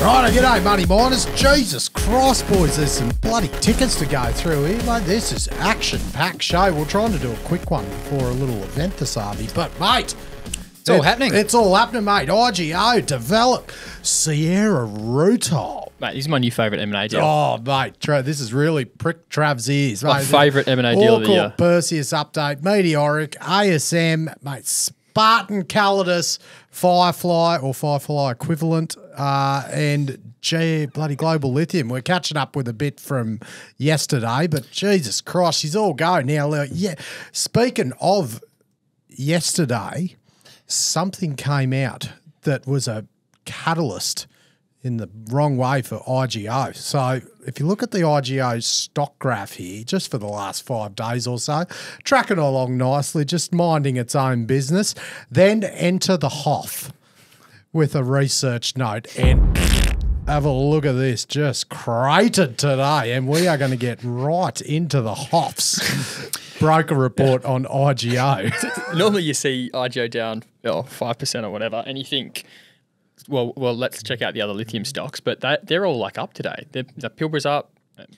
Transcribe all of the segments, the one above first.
Righto, g'day Money Miners. Jesus Christ, boys, there's some bloody tickets to go through here. Like, this is action-packed show. We're trying to do a quick one before a little event this evening, but mate, it's all happening. It's all happening, mate. IGO, Develop, Sierra Rutile. Mate, this is my new favourite M&A deal. Oh, mate, this is really prick Trav's ears. My favourite M&A deal of the year. Perseus update, Meteoric, ASM, mate, Spartan Calidus, Firefly or Firefly equivalent, and bloody Global Lithium. We're catching up with a bit from yesterday, but Jesus Christ, she's all go now. Yeah, speaking of yesterday, something came out that was a catalyst in the wrong way for IGO. So if you look at the IGO stock graph here, just for the last 5 days or so, tracking along nicely, just minding its own business, then enter the HOF with a research note and have a look at this, just cratered today. And we are going to get right into the HOFs. Broker report on IGO. Normally you see IGO down 5% or whatever and you think, well, let's check out the other lithium stocks, but they're all like up today. The Pilbara's up,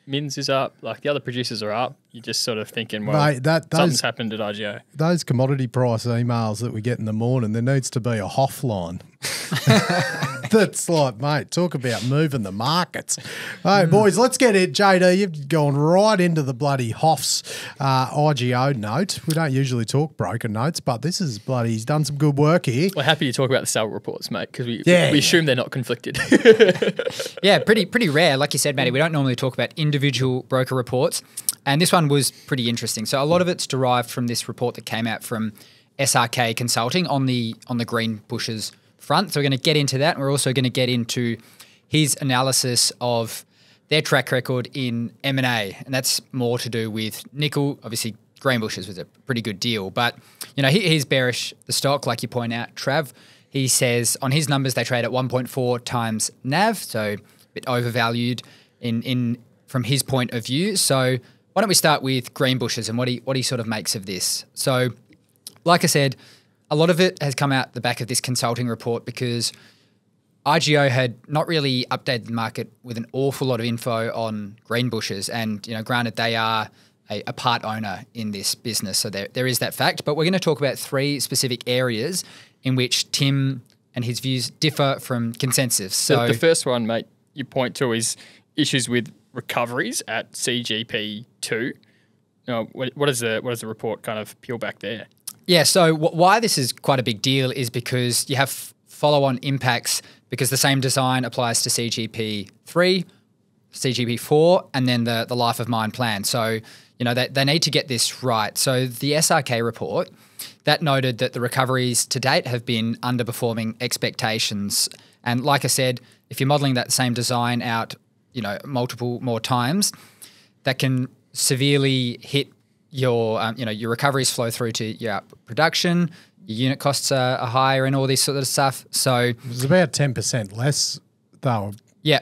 Minres is up, like the other producers are up. You're just sort of thinking, well, mate, something's happened at IGO. Those commodity price emails that we get in the morning, there needs to be a HOF line. That's like, mate, talk about moving the markets. Hey, boys, let's get it. JD, you've gone right into the bloody HOF's IGO note. We don't usually talk broker notes, but this is bloody, he's done some good work here. We're happy to talk about the sale reports, mate, because we assume they're not conflicted. Yeah, pretty rare. Like you said, Matty, we don't normally talk about individual broker reports, and this one was pretty interesting. So a lot of it's derived from this report that came out from SRK Consulting on the Greenbushes front. So we're going to get into that, and we're also going to get into his analysis of their track record in M&A, and that's more to do with nickel. Obviously, Greenbushes was a pretty good deal, but you know he's bearish the stock, like you point out, Trav. He says on his numbers they trade at 1.4 times NAV, so a bit overvalued in from his point of view. So why don't we start with Greenbushes and what he sort of makes of this? So, like I said, a lot of it has come out the back of this consulting report because IGO had not really updated the market with an awful lot of info on Greenbushes, and you know, granted they are a part owner in this business, so there is that fact. But we're going to talk about three specific areas in which Tim and his views differ from consensus. So the first one, mate, you point to is issues with recoveries at CGP2. Now, what does the report kind of peel back there? Yeah, so why this is quite a big deal is because you have follow-on impacts because the same design applies to CGP3, CGP4, and then the life of mine plan. So you know they need to get this right. So the SRK report, that noted that the recoveries to date have been underperforming expectations. And like I said, if you're modelling that same design out, you know, multiple more times, that can severely hit your, you know, your recoveries flow through to your production. Your unit costs are higher, and all this sort of stuff. So it was about 10% less, though. Yeah,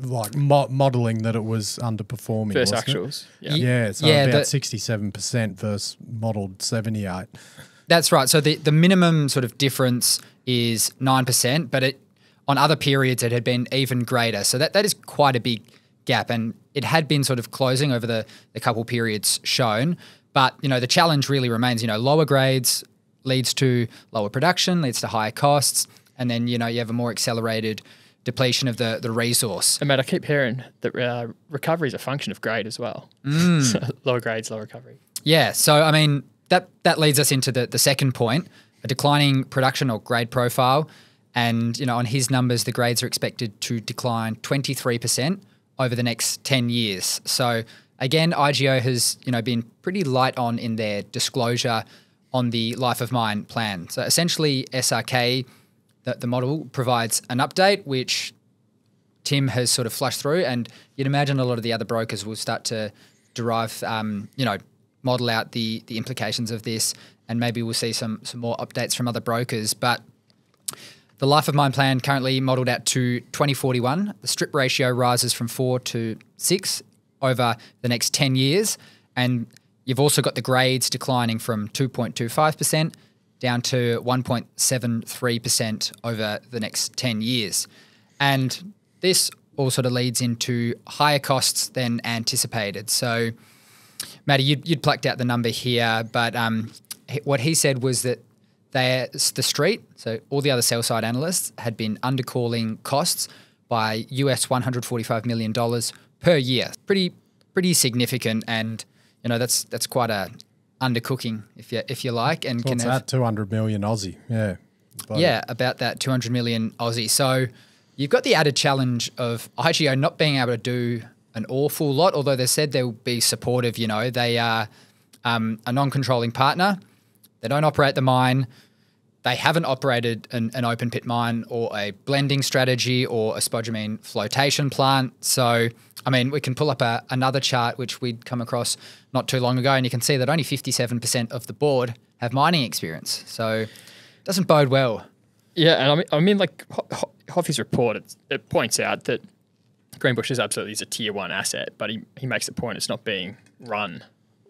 like modelling that it was underperforming versus actuals. Yeah, yeah, so yeah, about 67% versus modelled 78%. That's right. So the minimum sort of difference is 9%, but it on other periods it had been even greater. So that is quite a big gap, and it had been sort of closing over the couple periods shown. But, you know, the challenge really remains, you know, lower grades leads to lower production, leads to higher costs, and then, you know, you have a more accelerated depletion of the resource. And, mate, I keep hearing that recovery is a function of grade as well. Mm. So lower grades, lower recovery. Yeah, so, I mean, that leads us into the second point, a declining production or grade profile. And, you know, on his numbers, the grades are expected to decline 23%. Over the next 10 years. So again, IGO has, you know, been pretty light on in their disclosure on the life of mine plan. So essentially SRK, the model provides an update, which Tim has sort of flushed through, and you'd imagine a lot of the other brokers will start to derive, you know, model out the implications of this, and maybe we'll see some more updates from other brokers. But the life of mine plan currently modelled out to 2041. The strip ratio rises from 4 to 6 over the next 10 years. And you've also got the grades declining from 2.25% down to 1.73% over the next 10 years. And This all sort of leads into higher costs than anticipated. So, Matty, you'd plucked out the number here, but what he said was that the street, so all the other sell-side analysts, had been undercalling costs by US $145 million per year. Pretty significant, and you know that's quite a undercooking, if you like, and what's can have that 200 million Aussie, yeah, yeah, about that 200 million Aussie. So you've got the added challenge of IGO not being able to do an awful lot, although they said they'll be supportive. You know, they are a non-controlling partner. They don't operate the mine. They haven't operated an open pit mine or a blending strategy or a spodumene flotation plant. So, I mean, we can pull up another chart which we'd come across not too long ago, and you can see that only 57% of the board have mining experience. So it doesn't bode well. Yeah, and I mean like Hoffy's report, it points out that Greenbushes absolutely is a tier one asset, but he makes the point it's not being run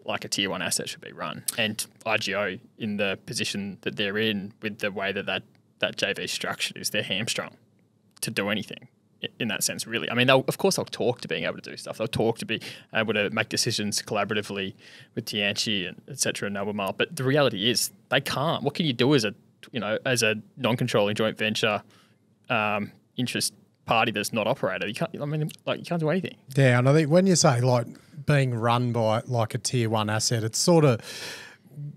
like a tier one asset should be run. And IGO, in the position that they're in with the way that JV structured, is they're hamstrung to do anything in that sense, really. I mean, of course they'll talk to being able to do stuff. They'll talk to be able to make decisions collaboratively with Tianchi and et cetera and Albemarle. But the reality is they can't. What can you do as a non-controlling joint venture interest party that's not operated? You can't. I mean, like, you can't do anything. Yeah, and I think when you say like being run by like a tier one asset, it's sort of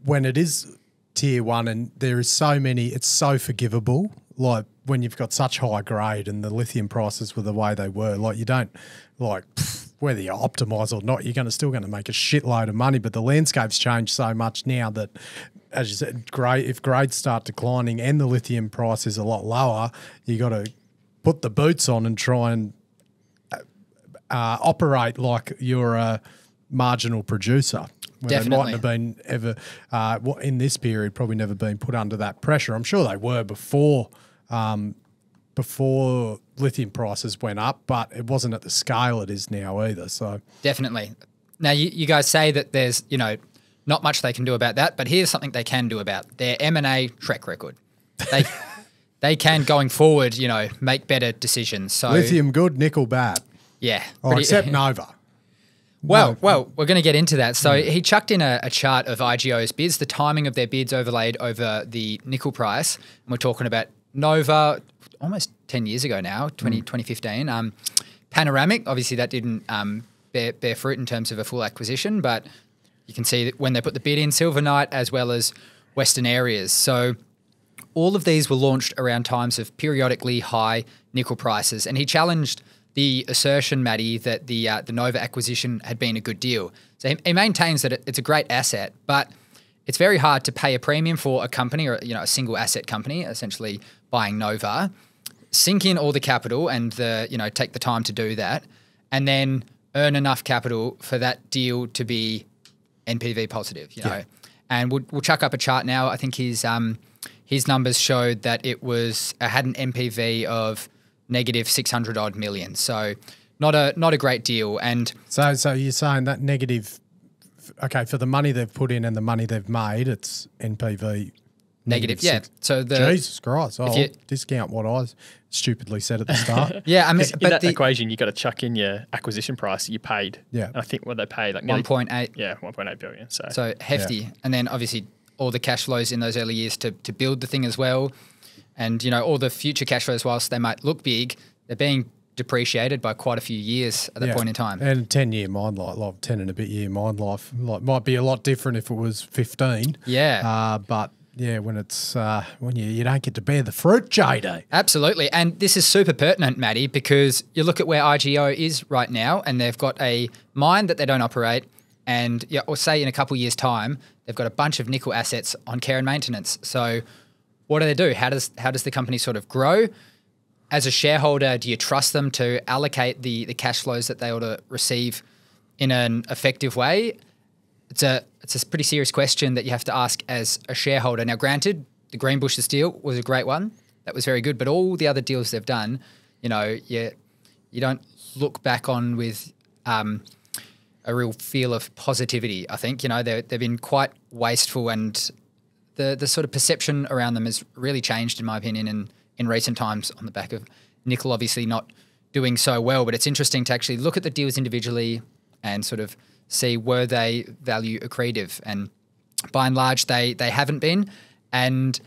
when it is tier one and there is so many, it's so forgivable. Like when you've got such high grade and the lithium prices were the way they were, like you don't like whether you optimize or not, you're still going to make a shitload of money. But the landscape's changed so much now that, as you said, grade, if grades start declining and the lithium price is a lot lower, you got to put the boots on and try and operate like you're a marginal producer. Definitely. It mightn't have been ever in this period, probably never been put under that pressure. I'm sure they were before lithium prices went up, but it wasn't at the scale it is now either. So definitely. Now you guys say that there's, you know, not much they can do about that, but here's something they can do about their M&A track record. They can, going forward, you know, make better decisions. So lithium good, nickel bad. Yeah. Oh, except Nova. Well, we're going to get into that. So he chucked in a chart of IGO's bids, the timing of their bids overlaid over the nickel price. And we're talking about Nova almost 10 years ago now, 2015. Panoramic, obviously that didn't bear fruit in terms of a full acquisition, but you can see that when they put the bid in, Silver Knight as well as Western Areas. So all of these were launched around times of periodically high nickel prices. And he challenged the assertion, Matty, that the Nova acquisition had been a good deal. So he maintains that it's a great asset, but it's very hard to pay a premium for a company or, you know, a single asset company, essentially buying Nova, sink in all the capital and you know, take the time to do that, and then earn enough capital for that deal to be NPV positive, you know. Yeah. And we'll chuck up a chart now. I think his numbers showed that it was had an NPV of negative 600 odd million, so not a great deal. And so you're saying that negative, okay, for the money they've put in and the money they've made, it's NPV negative. Yeah. So Jesus Christ, I'll discount what I stupidly said at the start. Yeah, I mean, but in that equation you got to chuck in your acquisition price that you paid. Yeah, and I think what they paid, like 1.8. Yeah, 1.8 billion. So hefty, yeah. And then obviously all the cash flows in those early years to build the thing as well. And, you know, all the future cash flows, whilst they might look big, they're being depreciated by quite a few years at that point in time. And 10-year mine life, like 10 and a bit year mine life, like, might be a lot different if it was 15. Yeah. But, yeah, when it's when you don't get to bear the fruit, JD. Absolutely. And this is super pertinent, Matty, because you look at where IGO is right now and they've got a mine that they don't operate. And, yeah, or say in a couple of years' time, they've got a bunch of nickel assets on care and maintenance. So what do they do? How does the company sort of grow? As a shareholder, do you trust them to allocate the cash flows that they ought to receive in an effective way? It's a pretty serious question that you have to ask as a shareholder. Now, granted, the Greenbushes deal was a great one. That was very good. But all the other deals they've done, you know, you don't look back on with a real feel of positivity, I think. You know, they've been quite wasteful, and the sort of perception around them has really changed, in my opinion, in recent times on the back of nickel obviously not doing so well, but it's interesting to actually look at the deals individually and sort of see were they value accretive. And by and large, they haven't been. And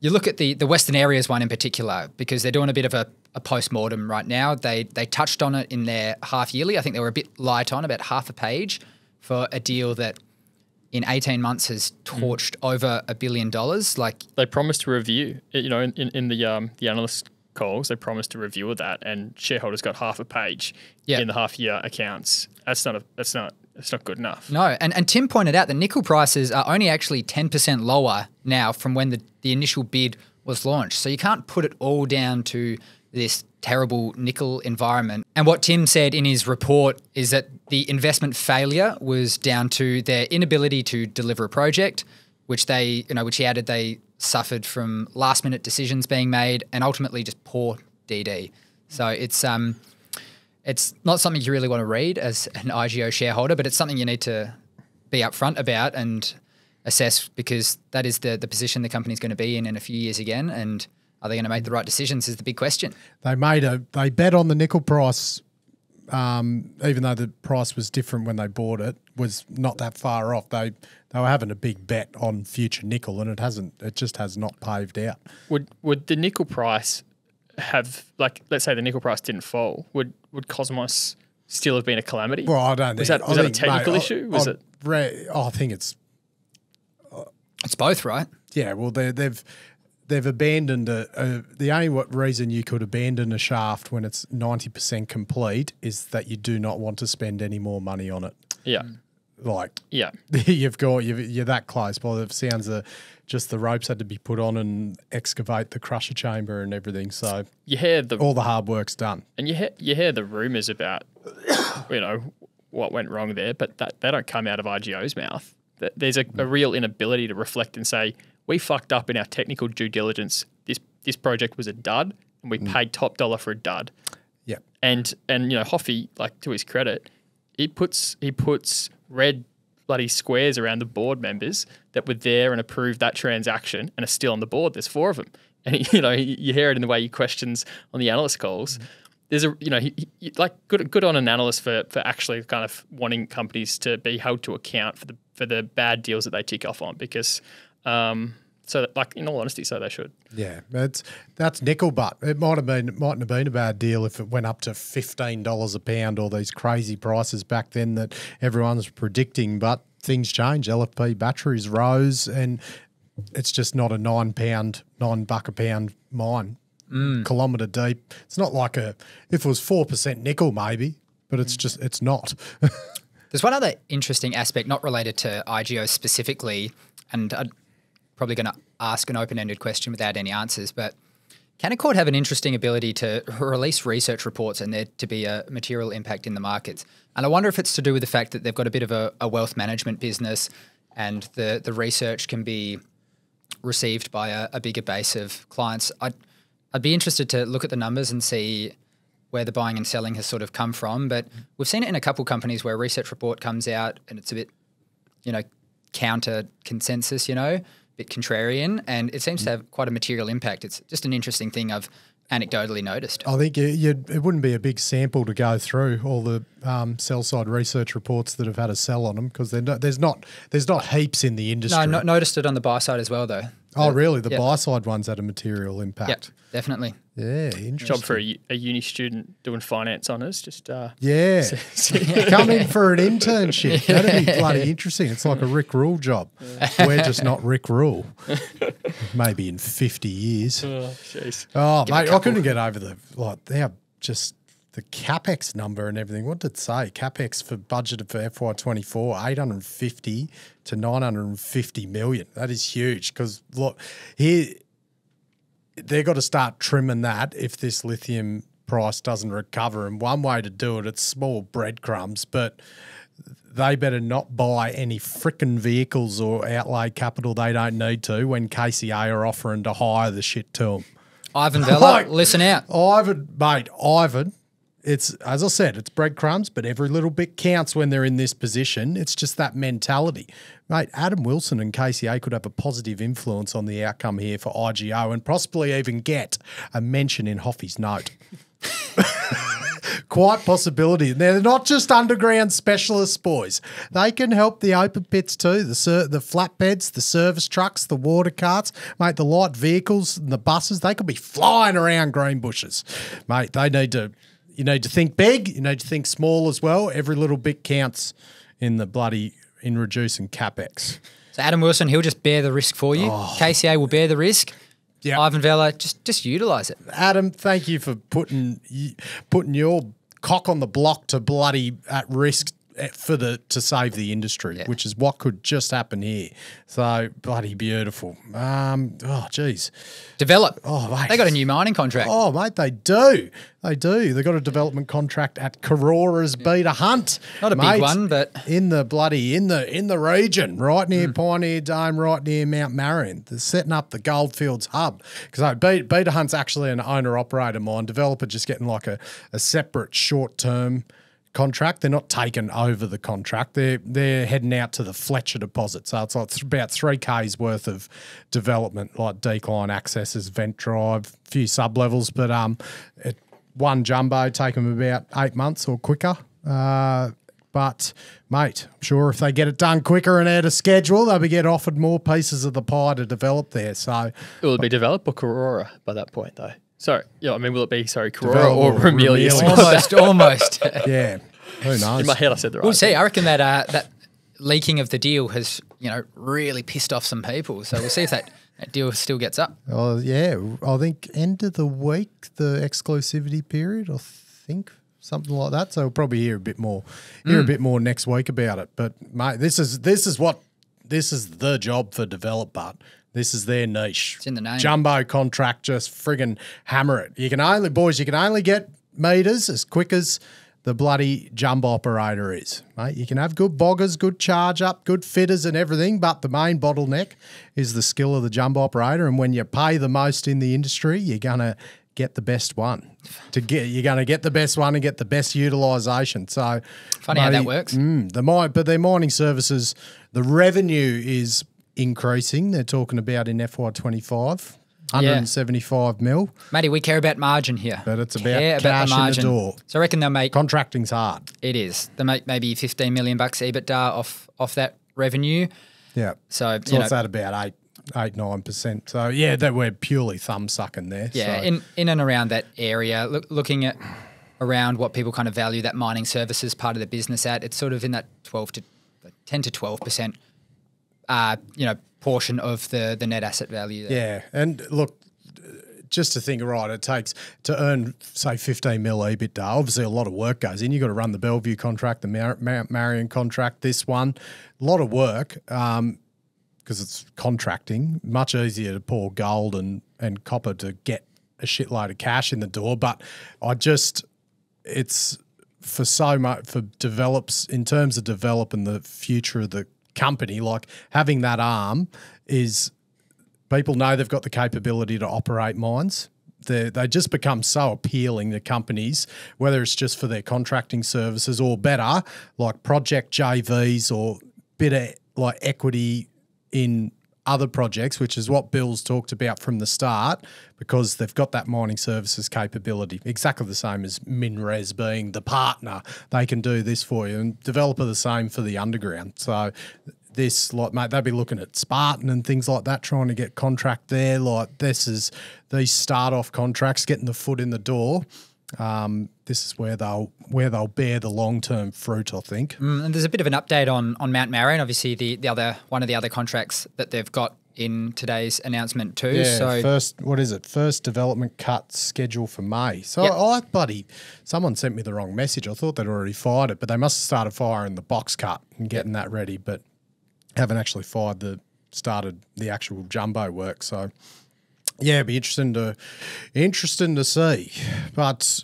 you look at the Western Areas one in particular, because they're doing a bit of a post-mortem right now. They touched on it in their half-yearly. I think they were a bit light on, about half a page, for a deal that in 18 months has torched over $1 billion. Like, they promised to review, you know, in the analyst calls, they promised to review that, and shareholders got half a page in the half-year accounts. It's not good enough. No, and Tim pointed out that nickel prices are only actually 10% lower now from when the initial bid was launched. So you can't put it all down to this terrible nickel environment. And what Tim said in his report is that the investment failure was down to their inability to deliver a project, which they, you know, which he added they suffered from last-minute decisions being made and ultimately just poor DD. So it's not something you really want to read as an IGO shareholder, but it's something you need to be upfront about and assess, because that is the position the company's going to be in a few years again. And are they going to make the right decisions is the big question. They made they bet on the nickel price, even though the price was different when they bought it, was not that far off. They were having a big bet on future nickel, and it just has not paved out. Would the nickel price have, like, let's say the nickel price didn't fall, would Cosmos still have been a calamity? Well, I don't think. Was that a technical issue? I think it's both, right? Yeah. Well, they've abandoned the only reason you could abandon a shaft when it's 90% complete is that you do not want to spend any more money on it. Yeah. Like, yeah, you're that close. By the sounds of just the ropes had to be put on and excavate the crusher chamber and everything. So you hear all the hard work's done, and you hear the rumours about what went wrong there, but they don't come out of IGO's mouth. There's a real inability to reflect and say we fucked up in our technical due diligence. This project was a dud, and we paid top dollar for a dud. Yeah, and Hoffey, like, to his credit, he puts red bloody squares around the board members that were there and approved that transaction and are still on the board. There's 4 of them. And, you hear it in the way he questions on the analyst calls. There's good on an analyst for actually kind of wanting companies to be held to account for the bad deals that they tick off on, because in all honesty, so they should. Yeah, that's nickel, but it mightn't have been a bad deal if it went up to $15 a pound or these crazy prices back then that everyone's predicting. But things change. LFP batteries rose, and it's just not a $9 a pound mine, kilometre deep. It's not like if it was 4% nickel maybe, but it's just it's not. There's one other interesting aspect, not related to IGO specifically, and I'd probably going to ask an open-ended question without any answers, but Canaccord have an interesting ability to release research reports and there to be a material impact in the markets. And I wonder if it's to do with the fact that they've got a bit of a wealth management business, and the research can be received by a bigger base of clients. I'd be interested to look at the numbers and see where the buying and selling has sort of come from, but we've seen it in a couple of companies where a research report comes out and it's a bit, counter consensus, bit contrarian, and it seems to have quite a material impact. It's just an interesting thing I've anecdotally noticed. I think it wouldn't be a big sample to go through all the sell-side research reports that have had a sell on them, because there's not heaps in the industry. No, noticed it on the buy side as well, though. Oh, really? The buy side ones had a material impact. Yeah, definitely. Yeah, interesting. Job for a uni student doing finance honours. Just come in for an internship. That'd be bloody interesting. It's like a Rick Rule job. Yeah. We're just not Rick Rule. Maybe in 50 years. Oh, jeez. Oh, mate, I couldn't get over the capex number and everything. What did it say? Capex for budgeted for FY24, 850 to 950 million. That is huge, because look here. They've got to start trimming that if this lithium price doesn't recover. And one way to do it, it's small breadcrumbs, but they better not buy any frickin' vehicles or outlay capital they don't need to when KCA are offering to hire the shit to them. Ivan Vella, listen out. Ivan, it's, as I said, it's breadcrumbs, but every little bit counts when they're in this position. It's just that mentality. Mate, Adam Wilson and KCA could have a positive influence on the outcome here for IGO and possibly even get a mention in Hoffy's note. Quite possibility. They're not just underground specialists, boys. They can help the open pits too, the flatbeds, the service trucks, the water carts, mate, the light vehicles and the buses. They could be flying around Greenbushes. Mate, they need to, you need to think big, you need to think small as well. Every little bit counts in the bloody, in reducing CapEx. So Adam Wilson, he'll just bear the risk for you. Oh. KCA will bear the risk. Yeah, Ivan Vella, just utilise it. Adam, thank you for putting your cock on the block to bloody at risk for to save the industry, yeah, which is what could just happen here. So bloody beautiful. Oh geez, Develop. Oh mate, they got a new mining contract. Oh mate, they do. They do. They got a development contract at Karora's Beta Hunt. Not a big one, but in the bloody in the region, right near Pioneer Dome, right near Mount Marion. They're setting up the Goldfields hub because Beta Hunt's actually an owner operator mine. Developer just getting like a separate short term contract. They're not taking over the contract. They're heading out to the Fletcher deposit. So it's like about 3K's worth of development, like decline accesses, vent drive, few sub levels, but one jumbo take them about 8 months or quicker. But mate, I'm sure if they get it done quicker and out of schedule, they'll be get offered more pieces of the pie to develop there. So it will be Develop or Karora by that point though. Sorry, yeah, I mean, will it be, sorry, Karora or Ramelius? Almost, almost. Yeah, who knows? In my head I said the right thing. We'll see, I reckon that that leaking of the deal has, you know, really pissed off some people. So we'll see if that deal still gets up. Oh, yeah, I think end of the week, the exclusivity period, I think, something like that. So we'll probably hear a bit more, next week about it. But mate, this is the job for Develop, but this is their niche. It's in the name. Jumbo contract, just friggin' hammer it. You can only, boys, you can only get meters as quick as the bloody jumbo operator is, mate. You can have good boggers, good charge up, good fitters and everything, but the main bottleneck is the skill of the jumbo operator. And when you pay the most in the industry, you're gonna get the best one. You're going to get the best one and get the best utilisation. So funny how that works. But their mining services, the revenue is increasing. They're talking about in FY25, 175 mil. Matty, we care about margin here. But it's about cash in the door. So I reckon they'll make... Contracting's hard. It is. They make maybe $15 million EBITDA off that revenue. Yeah. So it's at about 8-9%. So yeah, that we're purely thumb sucking there. Yeah, so in and around that area, looking at around what people kind of value that mining services part of the business at, it's sort of in that 10 to 12%, you know, portion of the net asset value there. Yeah, and look, just to think, right, it takes to earn, say, 15 mil EBITDA. Obviously, a lot of work goes in. You've got to run the Bellevue contract, the Mount Marion contract, this one, a lot of work. Because it's contracting, much easier to pour gold and copper to get a shitload of cash in the door. But it's for so much, for Develops, in terms of developing the future of the company, like having that arm is, people know they've got the capability to operate mines. They just become so appealing to companies, whether it's just for their contracting services or better, like project JVs or bit of like equity in other projects, which is what Bill's talked about from the start, because they've got that mining services capability, exactly the same as Minres being the partner. They can do this for you, and Developer the same for the underground. So this, like, mate, they'll be looking at Spartan and things like that, trying to get contract there. Like these start off contracts, getting the foot in the door. This is where they'll bear the long-term fruit, I think. And there's a bit of an update on Mount Marion, obviously the other contracts that they've got in today's announcement too. Yeah, so first development cut scheduled for May. So yep. Someone sent me the wrong message. I thought they'd already fired it, but they must have started firing the box cut and getting that ready, but haven't actually started the actual jumbo work. So yeah, it'd be interesting to see, but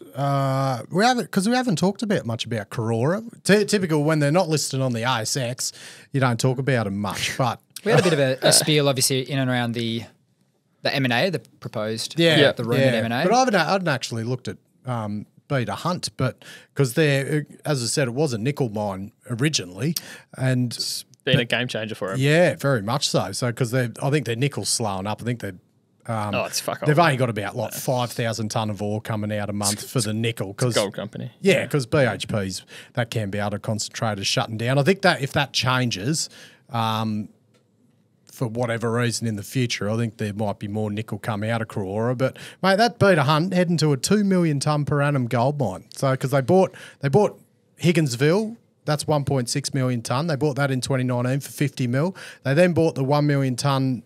we haven't talked about much about Karora. Typical, when they're not listed on the ASX, you don't talk about them much. But we had a bit of a spiel, obviously, in and around the M&A, the proposed the rumored M&A. But I hadn't actually looked at Beta Hunt, but because they're, as I said, it was a nickel mine originally, and it's been a game changer for them. Yeah, very much so. So because I think their nickel's slowing up. I think they're It's fuck off. They've only got about like 5,000 tonne of ore coming out a month for the nickel. It's a gold company. Yeah, because BHP's, that Kambalda concentrator is shutting down. I think that if that changes for whatever reason in the future, I think there might be more nickel come out of Karora. But, mate, that Beta Hunt heading to a 2 million tonne per annum gold mine. So, because they bought Higginsville. That's 1.6 million tonne. They bought that in 2019 for 50 mil. They then bought the 1 million tonne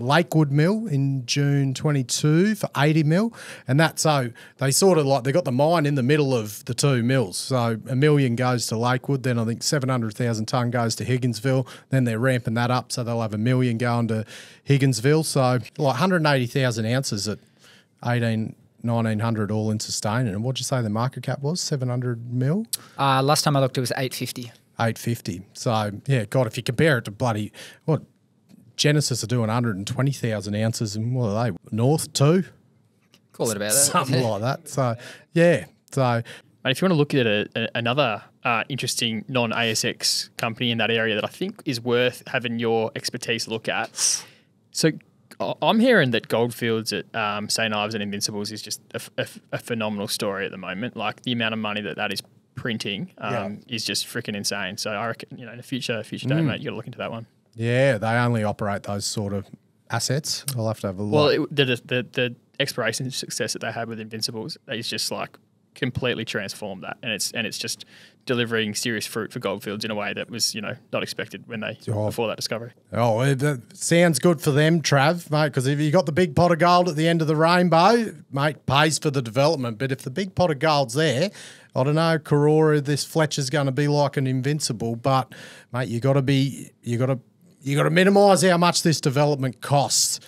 Lakewood mill in June 22 for 80 mil. And that, so they sort of like, they got the mine in the middle of the two mills. So 1 million goes to Lakewood. Then I think 700,000 tonne goes to Higginsville. Then they're ramping that up. So they'll have 1 million going to Higginsville. So like 180,000 ounces at 1,900 all in sustaining. And what'd you say the market cap was? 700 mil? Last time I looked, it was 850. 850. So, yeah, God, if you compare it to bloody, what, Genesis are doing 120,000 ounces and what are they, North 2? Call it about that. Something like that. So, yeah. So, and if you want to look at another interesting non-ASX company in that area that I think is worth having your expertise look at. So, I'm hearing that Goldfields at St. Ives and Invincibles is just a phenomenal story at the moment. Like the amount of money that is printing is just freaking insane. So I reckon, you know, in a future day, mate, you got to look into that one. Yeah, they only operate those sort of assets. I'll have to have a look. Well, the exploration success that they had with Invincibles is just like completely transformed that, and it's just delivering serious fruit for Goldfields in a way that was, you know, not expected when they before that discovery. Oh, that sounds good for them, Trav, mate, because if you got the big pot of gold at the end of the rainbow, mate, pays for the development. But if the big pot of gold's there, I don't know, Karora, this Fletcher's going to be like an Invincible. But mate, you got to minimise how much this development costs,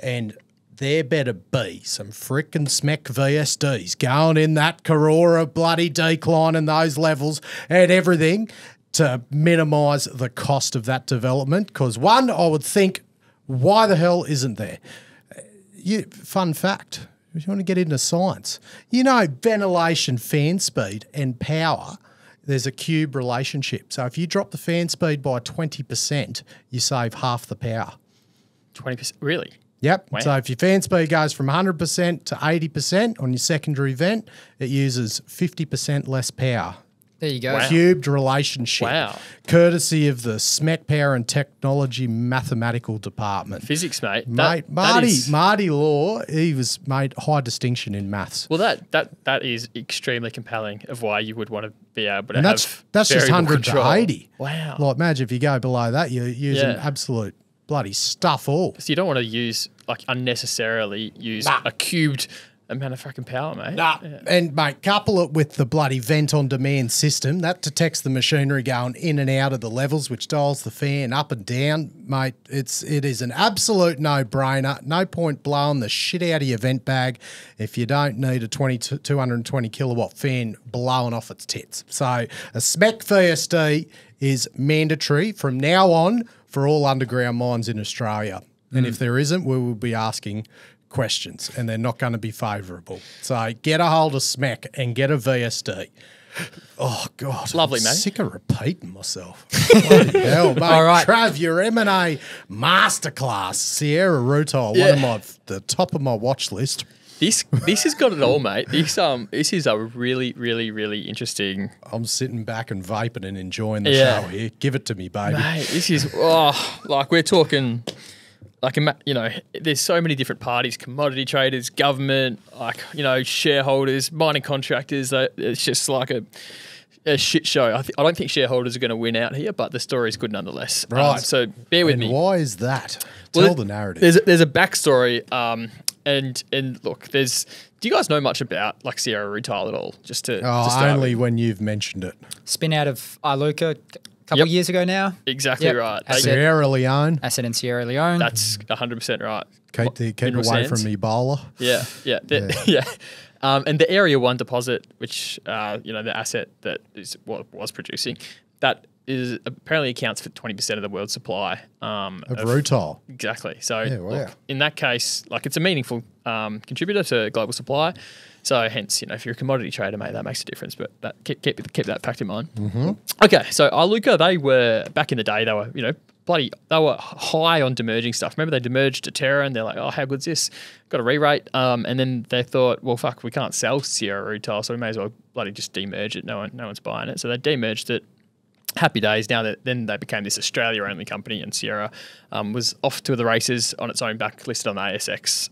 and there better be some frickin' SMEC VSDs going in that Karora bloody decline and those levels and everything to minimise the cost of that development. Because one, I would think, why the hell isn't there? Fun fact, if you want to get into science, you know, ventilation, fan speed and power, there's a cube relationship. So if you drop the fan speed by 20%, you save half the power. 20%? Really? Yep. Wow. So if your fan speed goes from 100% to 80% on your secondary vent, it uses 50% less power. There you go. Wow. Cubed relationship. Wow. Courtesy of the SMEC Power and Technology Mathematical Department. Physics, mate. Marty Law, he was made high distinction in maths. Well, that is extremely compelling of why you would want to be able to and have that's just 100 control. To 80. Wow. Like, imagine if you go below that, you're using absolute bloody stuff all. So you don't want to use, like, unnecessarily use a cubed amount of fucking power, mate. Nah. Yeah. And, mate, couple it with the bloody vent-on-demand system. That detects the machinery going in and out of the levels, which dials the fan up and down. Mate, it is an absolute no-brainer. No point blowing the shit out of your vent bag if you don't need a 220 kilowatt fan blowing off its tits. So a SMEC VSD is mandatory from now on for all underground mines in Australia. And if there isn't, we will be asking questions and they're not going to be favourable. So get a hold of SMEC and get a VSD. Oh, God. Lovely, mate. I'm sick of repeating myself. Bloody hell, mate. All right. Trav, your M&A masterclass, Sierra Rutile, the top of my watch list. This has got it all, mate. This is a really, really, really interesting. I'm sitting back and vaping and enjoying the show here. Give it to me, baby. Mate, this is like we're talking, like, you know, there's so many different parties: commodity traders, government, like, you know, shareholders, mining contractors. It's just like a shit show. I don't think shareholders are going to win out here, but the story is good nonetheless. Right. So bear with me. Why is that? Well, tell the narrative. There's a backstory. And look, do you guys know much about, like, Sierra Rutile at all? Just to only with. When you've mentioned it. Spin out of Iluka a couple of years ago now. Exactly right. Asset in Sierra Leone. That's 100% right. Keep away from Ebola. Yeah, yeah, and the Area 1 deposit, which you know, the asset that is what was producing, that is apparently accounts for 20% of the world's supply of rutile. Exactly. So look, in that case, like, it's a meaningful contributor to global supply. So hence, you know, if you're a commodity trader, mate, that makes a difference. But that, keep that fact in mind. Okay, so Iluka, they were back in the day. They were, you know, bloody, they were high on demerging stuff. Remember they demerged to Terra and they're like, oh, how good's this? Got to re-rate. And then they thought, well, fuck, we can't sell Sierra Rutile, so we may as well bloody just demerge it. No one's buying it. So they demerged it. Happy days. Now that then they became this Australia-only company, and Sierra was off to the races on its own back, listed on the ASX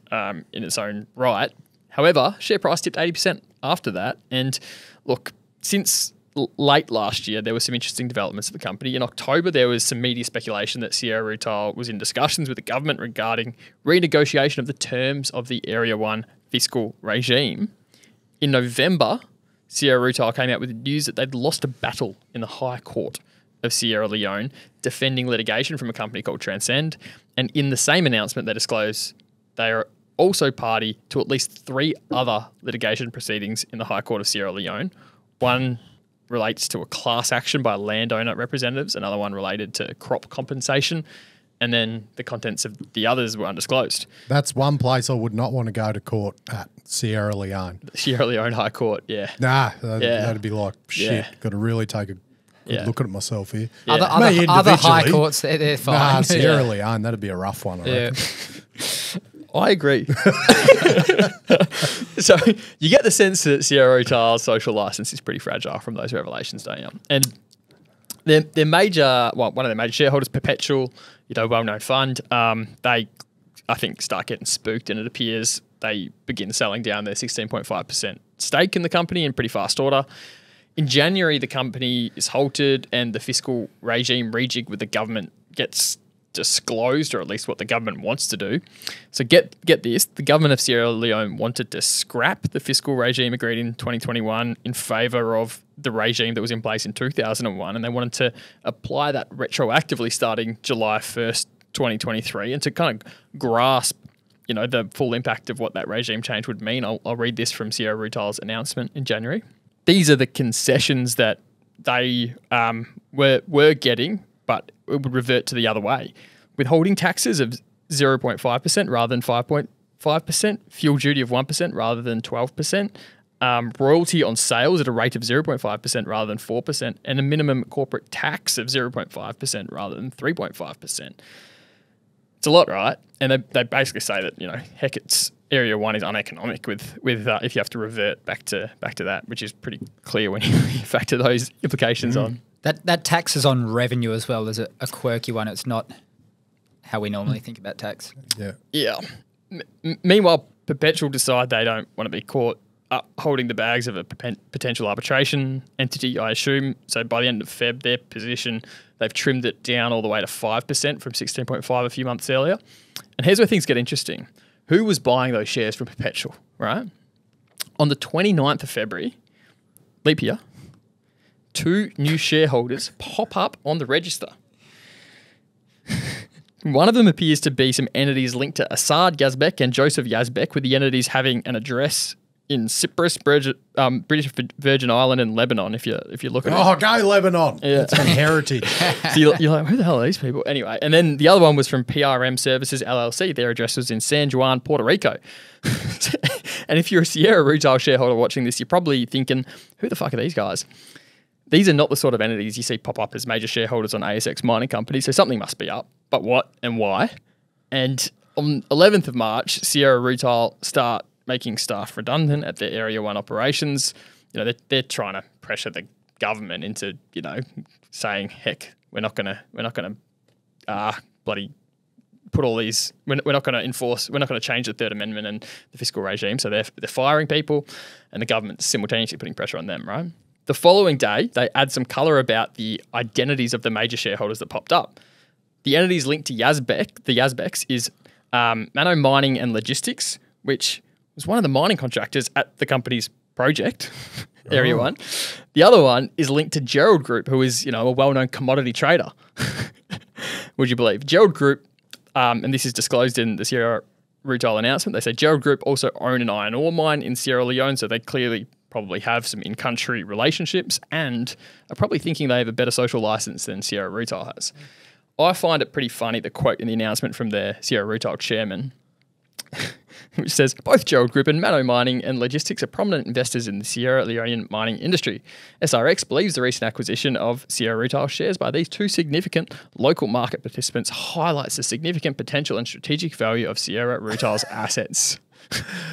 in its own right. However, share price tipped 80% after that. And look, since late last year, there were some interesting developments at the company. In October, there was some media speculation that Sierra Rutile was in discussions with the government regarding renegotiation of the terms of the Area 1 fiscal regime. In November, Sierra Rutile came out with news that they'd lost a battle in the High Court of Sierra Leone defending litigation from a company called Transcend. And in the same announcement, they disclosed they are also party to at least 3 other litigation proceedings in the High Court of Sierra Leone. One relates to a class action by landowner representatives, another one related to crop compensation, and then the contents of the others were undisclosed. That's one place I would not want to go to court at, Sierra Leone. Sierra Leone High Court, yeah. Nah, that'd be like, shit, got to really take a good look at myself here. Yeah. Other high courts, they're fine. Nah, Sierra Leone, that'd be a rough one, I reckon. I agree. So you get the sense that Sierra Rutile's social license is pretty fragile from those revelations, don't you? And their major, well, one of their major shareholders, Perpetual, well-known fund, they, I think, start getting spooked, and it appears they begin selling down their 16.5% stake in the company in pretty fast order. In January, the company is halted, and the fiscal regime rejig with the government gets disclosed, or at least what the government wants to do. So get this, the government of Sierra Leone wanted to scrap the fiscal regime agreed in 2021 in favour of the regime that was in place in 2001, and they wanted to apply that retroactively starting July 1st, 2023, and to kind of grasp the full impact of what that regime change would mean. I'll read this from Sierra Rutile's announcement in January. These are the concessions that they were getting, but it would revert to the other way. Withholding taxes of 0.5% rather than 5.5%, fuel duty of 1% rather than 12%, royalty on sales at a rate of 0.5% rather than 4%, and a minimum corporate tax of 0.5% rather than 3.5%. It's a lot, right? And they basically say that, heck, it's Area 1 is uneconomic with if you have to revert back to that, which is pretty clear when you factor those implications on. That tax is on revenue as well. There's a quirky one. It's not how we normally think about tax. Yeah. Yeah. Meanwhile, Perpetual decide they don't want to be caught up holding the bags of a potential arbitration entity, I assume. So by the end of Feb, their position, they've trimmed it down all the way to 5% from 16.5 a few months earlier. And here's where things get interesting. Who was buying those shares from Perpetual, right? On the 29th of February, leap year, 2 new shareholders pop up on the register. One of them appears to be some entities linked to Assad Yazbek and Joseph Yazbek, with the entities having an address in Cyprus, British Virgin Island, and Lebanon, if you look at it. Oh, go Lebanon. Yeah. It's inherited. So you're like, who the hell are these people? Anyway, and then the other one was from PRM Services, LLC. Their address was in San Juan, Puerto Rico. And if you're a Sierra Rutile shareholder watching this, you're probably thinking, who the fuck are these guys? These are not the sort of entities you see pop up as major shareholders on ASX mining companies, so something must be up. But what and why? And on 11th of March, Sierra Rutile start making staff redundant at their Area 1 operations. They're trying to pressure the government into, saying, heck, we're not going to bloody put all these, we're not going to change the Third Amendment and the fiscal regime. So they're firing people, and the government's simultaneously putting pressure on them, right? The following day, they add some colour about the identities of the major shareholders that popped up. The entities linked to the Yazbeks, is Mano Mining and Logistics, which was one of the mining contractors at the company's project, Area 1. The other one is linked to Gerald Group, who is, a well-known commodity trader. Would you believe? Gerald Group, and this is disclosed in the Sierra Rutile announcement, they say Gerald Group also own an iron ore mine in Sierra Leone, so they clearly probably have some in-country relationships and are probably thinking they have a better social license than Sierra Rutile has. I find it pretty funny, the quote in the announcement from their Sierra Rutile chairman which says, both Gerald Group and Mano Mining and Logistics are prominent investors in the Sierra Leone mining industry. SRX believes the recent acquisition of Sierra Rutile shares by these two significant local market participants highlights the significant potential and strategic value of Sierra Rutile's assets.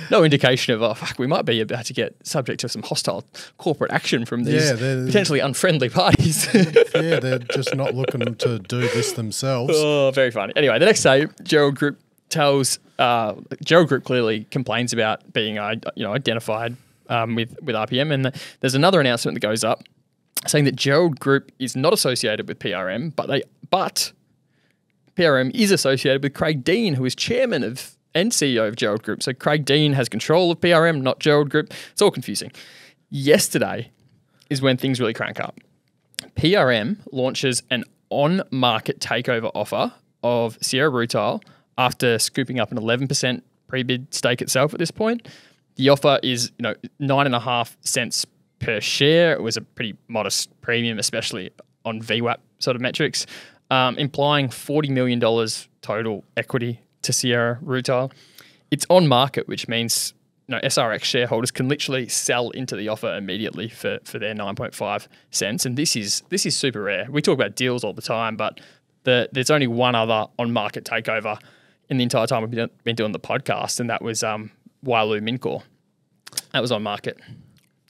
No indication of, oh, fuck, we might be about to get subject to some hostile corporate action from these potentially unfriendly parties. Yeah, they're just not looking to do this themselves. Oh, very funny. Anyway, the next day, Gerald Group tells Gerald Group clearly complains about being identified with RPM, and there's another announcement that goes up saying that Gerald Group is not associated with PRM, but PRM is associated with Craig Dean, who is chairman of and CEO of Gerald Group. So Craig Dean has control of PRM, not Gerald Group. It's all confusing. Yesterday is when things really crank up. PRM launches an on-market takeover offer of Sierra Rutile after scooping up an 11% pre-bid stake itself at this point. The offer is 9.5 cents per share. It was a pretty modest premium, especially on VWAP sort of metrics, implying $40 million total equity to Sierra Rutile. It's on market, which means SRX shareholders can literally sell into the offer immediately for their 9.5 cents. And this is super rare. We talk about deals all the time, but there's only one other on-market takeover in the entire time we've been doing the podcast, and that was Wyloo Mincor. That was on market.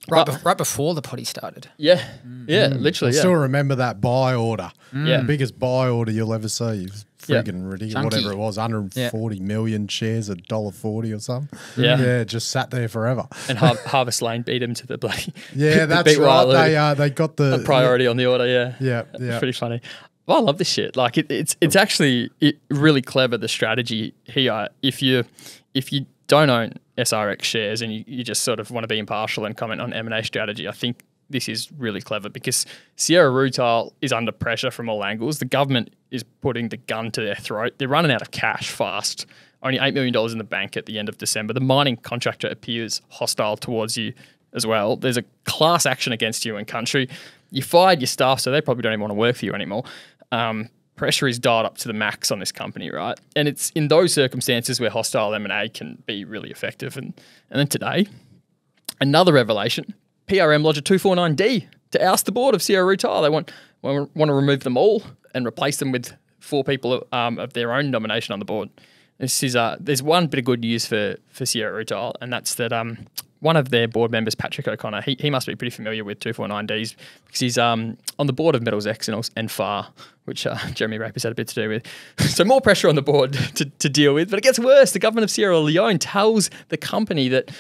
Right before the potty started. Yeah. Mm. Yeah, literally. I still remember that buy order. Mm. Yeah. The biggest buy order you'll ever see. Freaking ridiculous. Chunky. Whatever it was, 140 million shares at $1.40 or something. Yeah. Yeah, it just sat there forever. And Harvest Lane beat him to the bloody. Yeah, that's right. They got the priority on the order, yeah. Yeah. Yeah. Pretty funny. Well, I love this shit. Like it's actually really clever, the strategy here. If you don't own SRX shares and you just sort of want to be impartial and comment on M&A strategy, I think this is really clever because Sierra Rutile is under pressure from all angles. The government is putting the gun to their throat. They're running out of cash fast. Only $8 million in the bank at the end of December. The mining contractor appears hostile towards you as well. There's a class action against you in country. You fired your staff, so they probably don't even want to work for you anymore. Pressure is dialed up to the max on this company, right? And it's in those circumstances where hostile M&A can be really effective. And then today, another revelation. PRM lodged a 249D to oust the board of Sierra Rutile. They want to remove them all and replace them with four people of their own nomination on the board. This is there's one bit of good news for Sierra Rutile, and that's that one of their board members, Patrick O'Connor, he must be pretty familiar with 249Ds because he's on the board of Metals X and FAR, which Jeremy Raper's had a bit to do with. So more pressure on the board to deal with, but it gets worse. The government of Sierra Leone tells the company that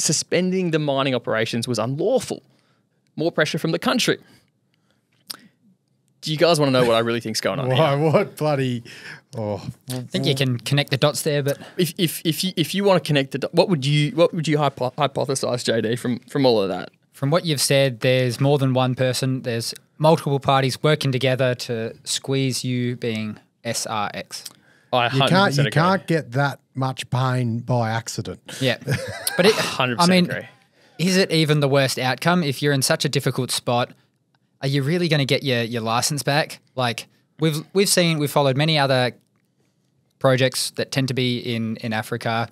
suspending the mining operations was unlawful. More pressure from the country. Do you guys want to know what I really think's going on here? What bloody... Oh. I think you can connect the dots there, but if you want to connect the dots, what would you hypothesize, JD, from all of that? From what you've said, there's more than one person. There's multiple parties working together to squeeze you, being SRX. You can't get that much pain by accident. Yeah, but 100%. I mean, agree. Is it even the worst outcome if you're in such a difficult spot? Are you really going to get your license back? Like. We've followed many other projects that tend to be in Africa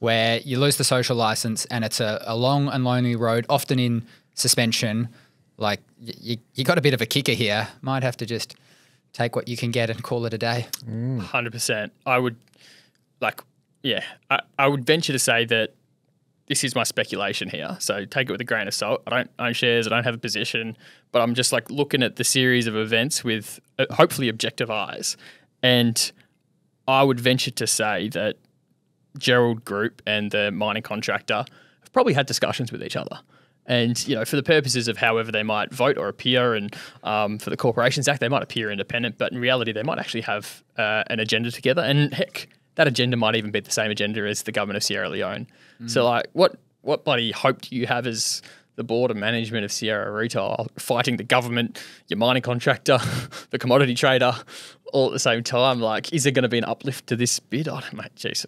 where you lose the social license and it's a long and lonely road, often in suspension. Like you got a bit of a kicker here. Might have to just take what you can get and call it a day. 100%. I would I would venture to say that this is my speculation here, so take it with a grain of salt. I don't own shares, I don't have a position, but I'm just like looking at the series of events with hopefully objective eyes. And I would venture to say that Gerald Group and the mining contractor have probably had discussions with each other. And, for the purposes of however they might vote or appear, and for the Corporations Act, they might appear independent, but in reality, they might actually have an agenda together. And heck, that agenda might even be the same agenda as the government of Sierra Leone. Mm. So, what bloody hope do you have as the board of management of Sierra Rutile fighting the government, your mining contractor, the commodity trader, all at the same time? Like, is there going to be an uplift to this bid? I don't know, mate. Jeez,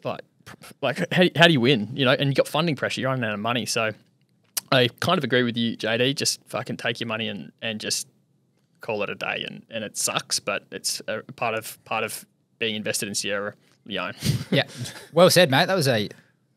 like how do you win? And you got funding pressure. You're running out of money. So, I kind of agree with you, JD. Just fucking take your money and just call it a day. And it sucks, but it's a part of being invested in Sierra Leone. Yeah. Well said, mate. That was a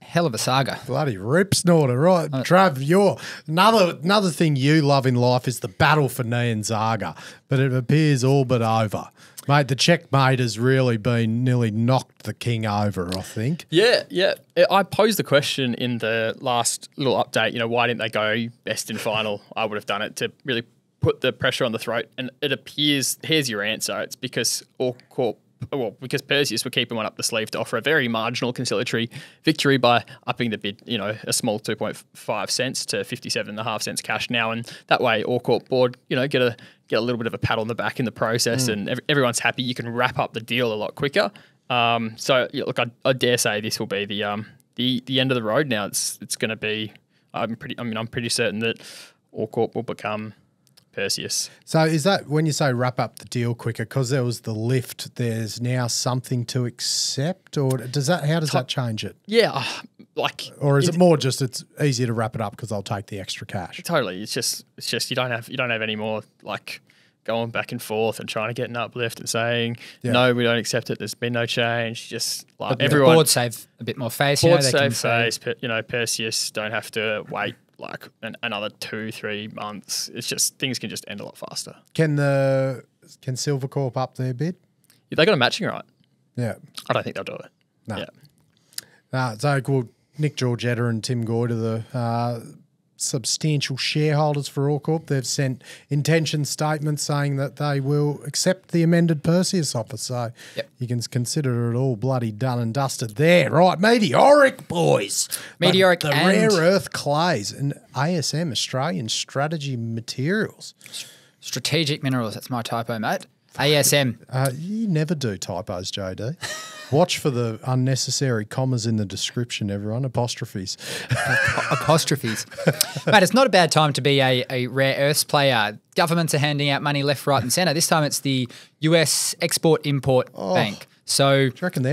hell of a saga. Bloody rip snorter, right? Trav, you're another thing you love in life is the battle for Nyanzaga, but it appears all but over. Mate, the checkmate has really been nearly knocked the king over, I think. Yeah, yeah. I posed the question in the last little update, you know, why didn't they go best in final? I would have done it to really put the pressure on the throat. And it appears, here's your answer. It's because OreCorp, well, because Perseus were keeping one up the sleeve to offer a very marginal conciliatory victory by upping the bid, you know, a small 2.5 cents to 57.5 cents cash now. And that way, OreCorp board, you know, get a little bit of a pat on the back in the process and everyone's happy. You can wrap up the deal a lot quicker. So, yeah, look, I dare say this will be the end of the road now. It's going to be, I'm pretty certain that OreCorp will become Perseus. So is that when you say wrap up the deal quicker, because there was the lift, there's now something to accept, or does that, how does that change it? Yeah. Like, or is it more just, it's easier to wrap it up because I'll take the extra cash? Totally. It's just, you don't have any more like going back and forth and trying to get an uplift and saying, no, we don't accept it. There's been no change. Just like but everyone. The board save a bit more face. Board save face, you know, Perseus don't have to wait like another 2-3 months. It's just things can just end a lot faster. Can Silvercorp up their bid? Yeah, they got a matching right. Yeah, I don't think they'll do it. No. Yeah. So well, Nick Georgetta and Tim Goyd are the substantial shareholders for OreCorp. They've sent intention statements saying that they will accept the amended Perseus offer. So you can consider it all bloody done and dusted there. Right, Meteoric, boys. Meteoric and rare earth clays and ASM, Australian Strategy Materials. Strategic Minerals. That's my typo, mate. ASM. You never do typos, JD. Watch for the unnecessary commas in the description, everyone. Apostrophes. Apostrophes. Mate, it's not a bad time to be a rare earths player. Governments are handing out money left, right and centre. This time it's the US Export-Import Bank. So, do you reckon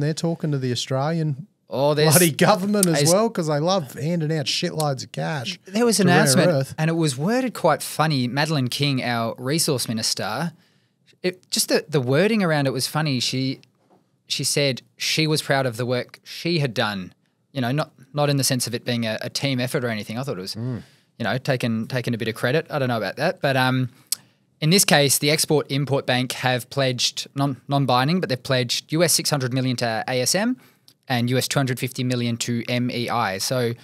they're talking to the Australian bloody government as well, because they love handing out shitloads of cash? There was an announcement and it was worded quite funny. Madeline King, our resource minister, just the wording around it was funny. She said she was proud of the work she had done, you know, not in the sense of it being a team effort or anything. I thought it was, you know, taking a bit of credit. I don't know about that. But in this case, the Export-Import Bank have pledged, non-binding, but they've pledged US $600 million to ASM and US $250 million to MEI. So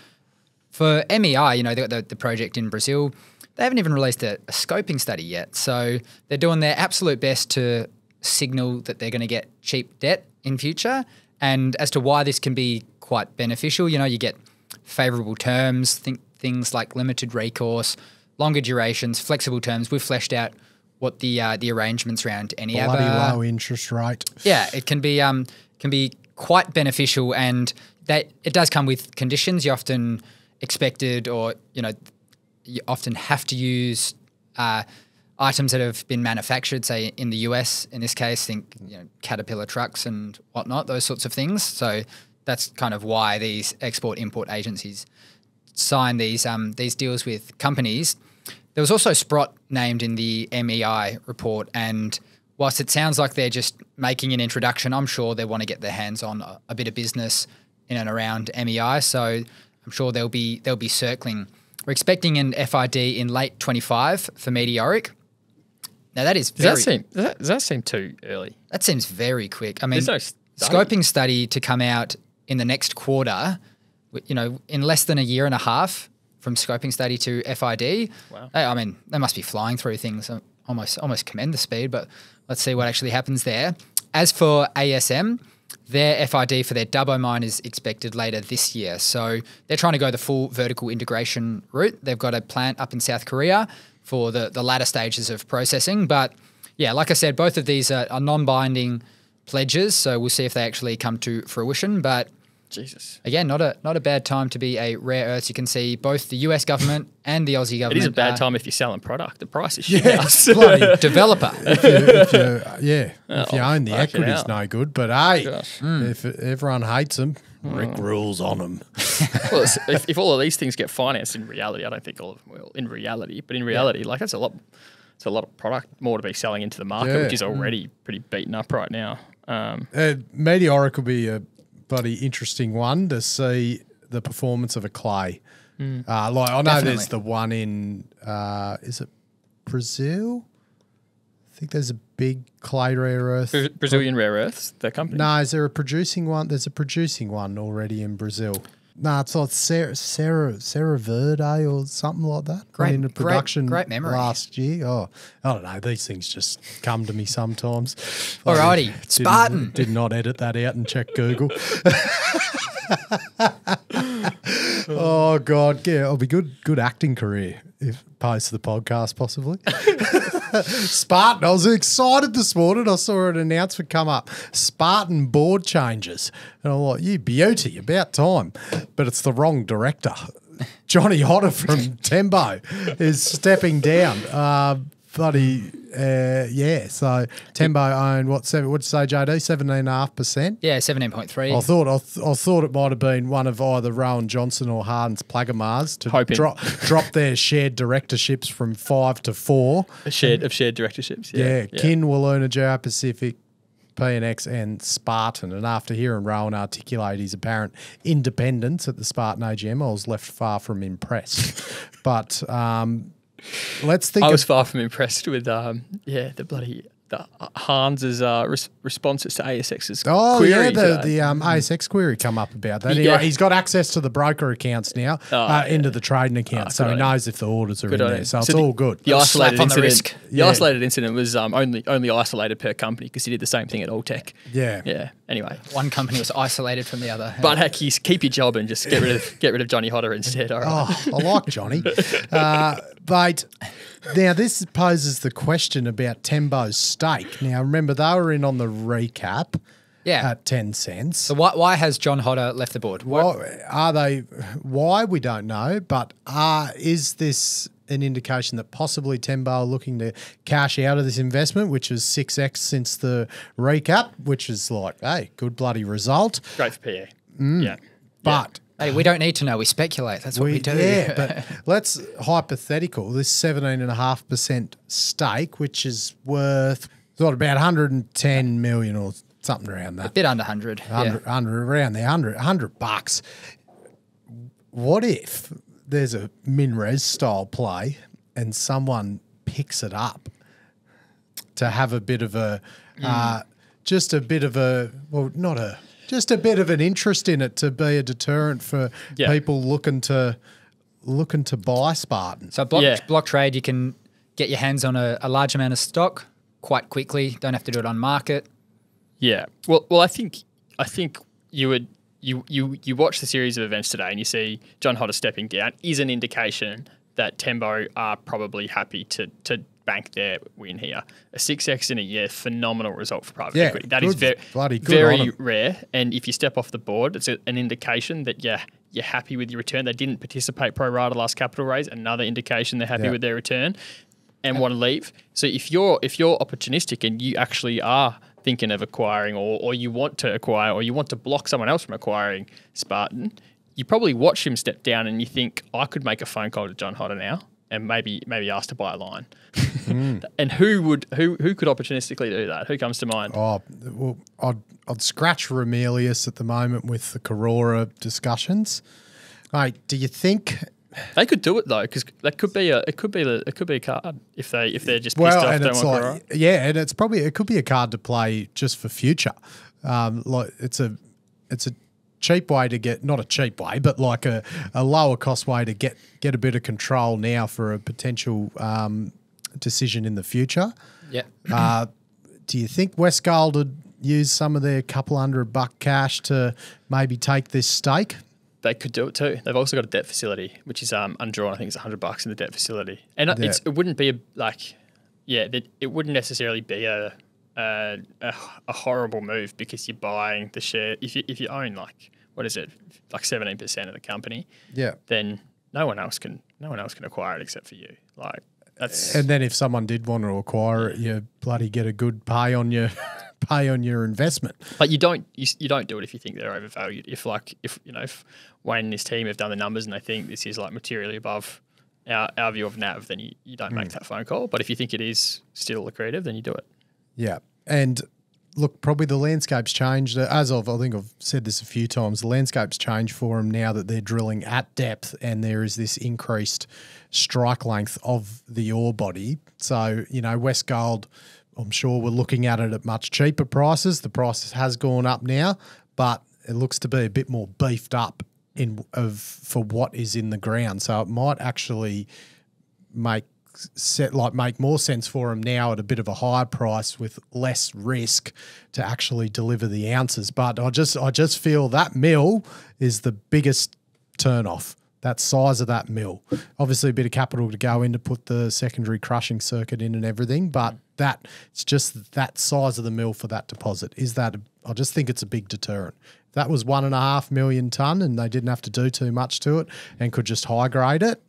for MEI, you know, they've got the project in Brazil. They haven't even released a scoping study yet. So they're doing their absolute best to signal that they're going to get cheap debt in future, and as to why this can be quite beneficial. You know, you get favourable terms, things like limited recourse, longer durations, flexible terms. We've fleshed out what the arrangements around any other bloody low interest rate. Yeah, it can be quite beneficial, and that it does come with conditions. You often expected, or you know, you often have to use items that have been manufactured, say, in the US, in this case, think, you know, Caterpillar trucks and whatnot, those sorts of things. So that's kind of why these export-import agencies sign these deals with companies. There was also Sprott named in the MEI report, and whilst it sounds like they're just making an introduction, I'm sure they want to get their hands on a bit of business in and around MEI. So I'm sure they'll be circling. We're expecting an FID in late 2025 for Meteoric. Now that is very. Does that seem too early? That seems very quick. I mean, no scoping study to come out in the next quarter. You know, in less than a year and a half from scoping study to FID. Wow. I mean, they must be flying through things. I almost commend the speed, but let's see what actually happens there. As for ASM, their FID for their Dubbo mine is expected later this year. So they're trying to go the full vertical integration route. They've got a plant up in South Korea for the latter stages of processing. But yeah, like I said, both of these are non-binding pledges, so we'll see if they actually come to fruition. But Jesus, again, not a bad time to be a rare earth. You can see both the US government and the Aussie government. It is a bad time if you're selling product. The price is shit. Yeah, developer. If you own the equity, it's no good. But hey, if everyone hates them, Rick rules on them. Well, if all of these things get financed in reality, I don't think all of them will in reality. But in reality, like that's a lot. It's a lot of product more to be selling into the market, which is already pretty beaten up right now. Meteoric will be a bloody interesting one to see the performance of a clay. Mm. Like I know there's the one in is it Brazil? I think there's a big clay rare earth. Brazilian rare earths, that company? No, is there a producing one? There's a producing one already in Brazil. No, it's like Serra Verde or something like that. Great, into production great memory. Last year. Oh, I don't know. These things just come to me sometimes. Alrighty, Spartan. Did not edit that out and check Google. Oh God, yeah, it'll be good acting career if post the podcast possibly. Spartan, I was excited this morning. I saw an announcement come up. Spartan board changes. And I'm like, you beauty, about time. But it's the wrong director. Johnny Hodder from Tembo is stepping down. Bloody yeah. So Tembo owned what? What'd you say, JD? 17.5%. Yeah, 17.3. I thought it might have been one of either Rowan Johnson or Harden's Plagomars to drop their shared directorships from 5 to 4. Shared directorships. Yeah. Kin, Wiluna, Geo Pacific, P&X, and Spartan. And after hearing Rowan articulate his apparent independence at the Spartan AGM, I was left far from impressed. But let's think. I was far from impressed with yeah, the bloody Hans's responses to ASX's query. Oh yeah, the ASX query come up about that. Yeah. Anyway, he's got access to the broker accounts now, into the trading accounts, so he knows if the orders are in there. So it's all good. The isolated incident. The isolated incident was only isolated per company because he did the same thing at Alltech. Yeah. Yeah. Anyway, one company was isolated from the other. But heck, you keep your job and just get rid of Johnny Hodder instead. All right. Oh, I like Johnny. But now this poses the question about Tembo's stake. Now remember they were in on the recap. Yeah. At 10 cents. So why has John Hodder left the board? Well, are they? Why we don't know. But is this an indication that possibly Tembo are looking to cash out of this investment, which is 6x since the recap, which is like, hey, good bloody result. Great for PE. Mm. Yeah. But hey, we don't need to know. We speculate. That's what we do. Yeah, but let's hypothetical. This 17.5% stake, which is worth about 110 million or something around that. A bit under 100. 100, yeah. 100 around there, 100 bucks. What if there's a Minres style play and someone picks it up to have a bit of a, just a bit of a, well, not a, just a bit of an interest in it to be a deterrent for people looking to buy Spartan. So block trade, you can get your hands on a large amount of stock quite quickly. Don't have to do it on market. Yeah. Well, I think you would. You watch the series of events today and you see John Hodder stepping down is an indication that Tembo are probably happy to bank their win here. A 6x in a year, phenomenal result for private equity. That is very rare. And if you step off the board, it's an indication that you're happy with your return. They didn't participate pro rata last capital raise. Another indication they're happy with their return and want to leave. So if you're opportunistic and you actually are thinking of acquiring or you want to acquire or you want to block someone else from acquiring Spartan, you probably watch him step down and you think, I could make a phone call to John Hodder now and maybe ask to buy a line. Mm. And who could opportunistically do that? Who comes to mind? Oh, well, I'd scratch Romelius at the moment with the Karora discussions. All right, do you think they could do it though, because that could be a card if they're just pissed off. And it's like, and it's probably it could be a card to play just for future. Like it's a cheap way to get, not a cheap way, but like a lower cost way to get a bit of control now for a potential decision in the future. Yeah. Do you think Westgold would use some of their $200 cash to maybe take this stake? They could do it too. They've also got a debt facility, which is undrawn. I think it's $100 in the debt facility, and it wouldn't be it wouldn't necessarily be a horrible move because you're buying the share. If you own like 17% of the company, then no one else can acquire it except for you. Like that's, and then if someone did want to acquire it, you bloody get a good pay on your. Pay on your investment, but you don't do it if you think they're overvalued. If Wayne and his team have done the numbers and they think this is like materially above our view of NAV, then you don't make that phone call. But if you think it is still accretive, then you do it. Yeah, and look, probably the landscape's changed. As of, I think I've said this a few times, the landscape's changed for them now that they're drilling at depth and there is this increased strike length of the ore body. So, you know, West Gold, I'm sure we're looking at it at much cheaper prices. The price has gone up now, but it looks to be a bit more beefed up for what is in the ground. So it might actually make more sense for them now at a bit of a higher price with less risk to actually deliver the ounces. But I just feel that mill is the biggest turnoff, that size of that mill. Obviously a bit of capital to go in to put the secondary crushing circuit in and everything, but it's just that size of the mill for that deposit. I just think it's a big deterrent. That was 1.5 million ton and they didn't have to do too much to it and could just high grade it.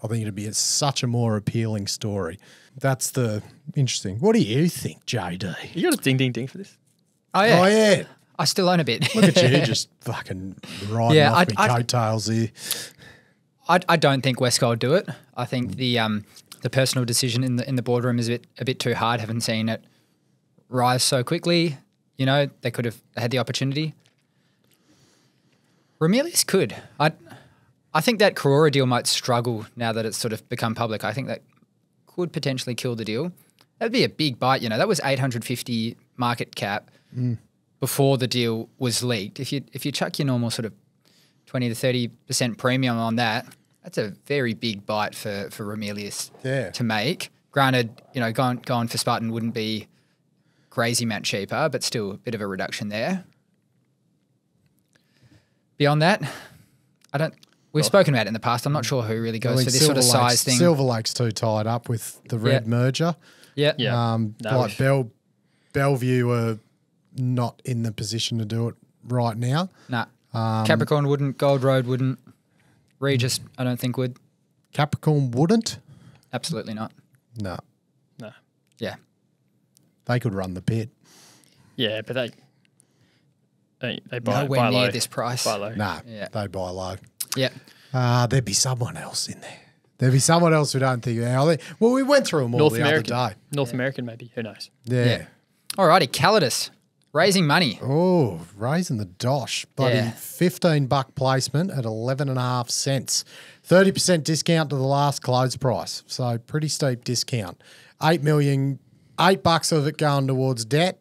I think it'd be such a more appealing story. That's the interesting. What do you think, JD? You got a ding, ding, ding for this? Oh, yeah. Oh, yeah. I still own a bit. Look at you just fucking riding off my coattails here. I don't think Westgold do it. I think the personal decision in the boardroom is a bit too hard. Haven't seen it rise so quickly. You know, they could have had the opportunity. Ramelius could. I think that Karora deal might struggle now that it's sort of become public. I think that could potentially kill the deal. That'd be a big bite, you know. That was 850 market cap before the deal was leaked. If you chuck your normal sort of 20 to 30% premium on that, that's a very big bite for Ramelius to make. Granted, you know, going for Spartan wouldn't be crazy amount cheaper, but still a bit of a reduction there. Beyond that, We've spoken about it in the past. I'm not sure who really goes for this sort of size thing. Silver Lake's too tied up with the red merger. Yeah. Like Bellevue are not in the position to do it right now. Nah. Capricorn wouldn't. Gold Road wouldn't. Regis, I don't think, would. Capricorn wouldn't? Absolutely not. No. Nah. No. Nah. Yeah. They could run the bid. Yeah, but they buy, nowhere buy near low. This price. Buy low. Nah, they buy low. Yeah, there'd be someone else in there. There'd be someone else who don't think. Well, we went through them all the other day. North American, maybe. Who knows? Yeah. Alrighty, Calidus raising money. Oh, raising the dosh, buddy. $15 placement at 11.5 cents. 30% discount to the last close price. So pretty steep discount. 8 million, $8 of it going towards debt,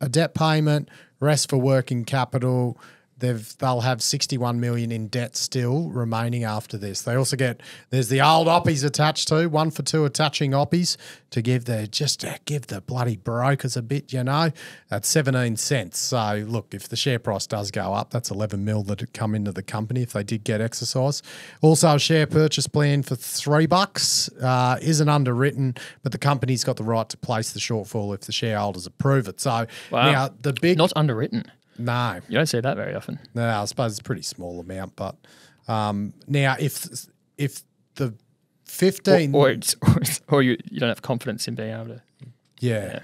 a debt payment, rest for working capital. They'll have 61 million in debt still remaining after this. They also get, there's the old oppies attached to, 1 for 2 attaching oppies to give give the bloody brokers a bit, you know, at 17 cents. So look, if the share price does go up, that's 11 mil that would come into the company if they did get exercise. Also a share purchase plan for $3 isn't underwritten, but the company's got the right to place the shortfall if the shareholders approve it. So now the big... Not underwritten. No. You don't see that very often. No, I suppose it's a pretty small amount. But now if the 15... Or you don't have confidence in being able to... Yeah.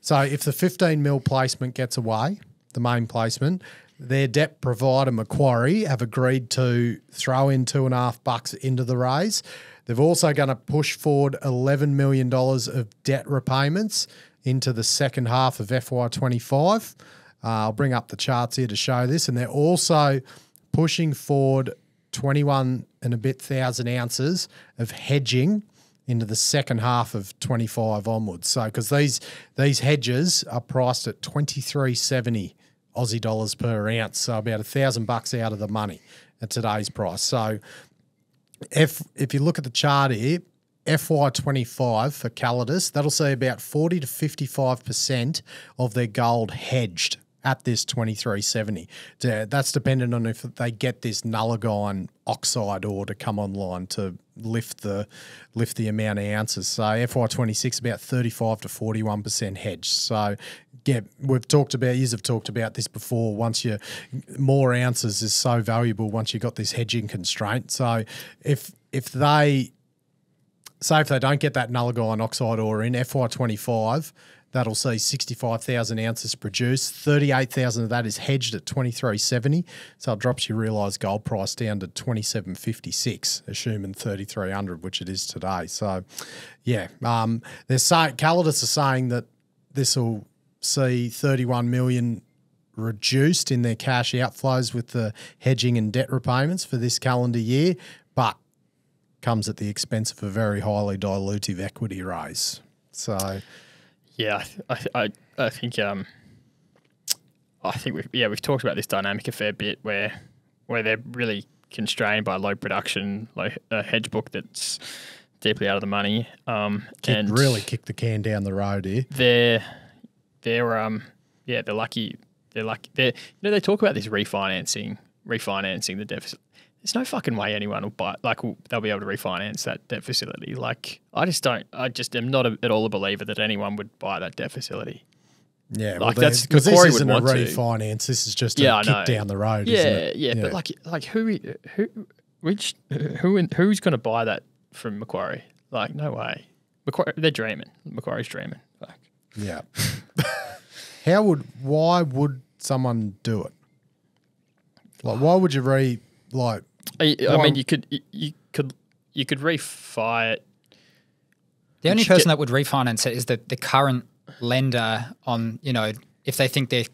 So if the 15 mil placement gets away, the main placement, their debt provider Macquarie have agreed to throw in $2.5 into the raise. They've also going to push forward $11 million of debt repayments into the second half of FY25. I'll bring up the charts here to show this. And they're also pushing forward 21 and a bit thousand ounces of hedging into the second half of 25 onwards. So because these hedges are priced at 23.70 Aussie dollars per ounce, so about $1,000 out of the money at today's price. So if you look at the chart here, FY25 for Calidus, that'll see about 40 to 55% of their gold hedged at this 23.70. That's dependent on if they get this nullagine oxide ore to come online to lift the amount of ounces. So FY26 about 35 to 41% hedged. So yeah, you've talked about this before. More ounces is so valuable once you've got this hedging constraint. So if they don't get that nullagine oxide ore in FY25, that'll see 65,000 ounces produced. 38,000 of that is hedged at 23.70, so it drops your realised gold price down to 27.56, assuming 3,300, which it is today. So, yeah, Calidus are saying that this will see 31 million reduced in their cash outflows with the hedging and debt repayments for this calendar year, but comes at the expense of a very highly dilutive equity raise. So, yeah, I think we've talked about this dynamic a fair bit, where they're really constrained by low production, like a hedge book that's deeply out of the money, and really kicked the can down the road here. They're lucky. They talk about this refinancing the deficit. There's no fucking way anyone will buy, like, they'll be able to refinance that debt facility. Like, I just am not at all a believer that anyone would buy that debt facility. Yeah, like, well, that's because this isn't a refinance. This is just a kick down the road. Yeah, isn't it? Yeah, but like who's going to buy that from Macquarie? Like, no way. Macquarie, they're dreaming. Macquarie's dreaming. Like, yeah. Why would someone do it? Like, why would you you could refi it. The only person that would refinance it is the current lender, on, you know, if they think they're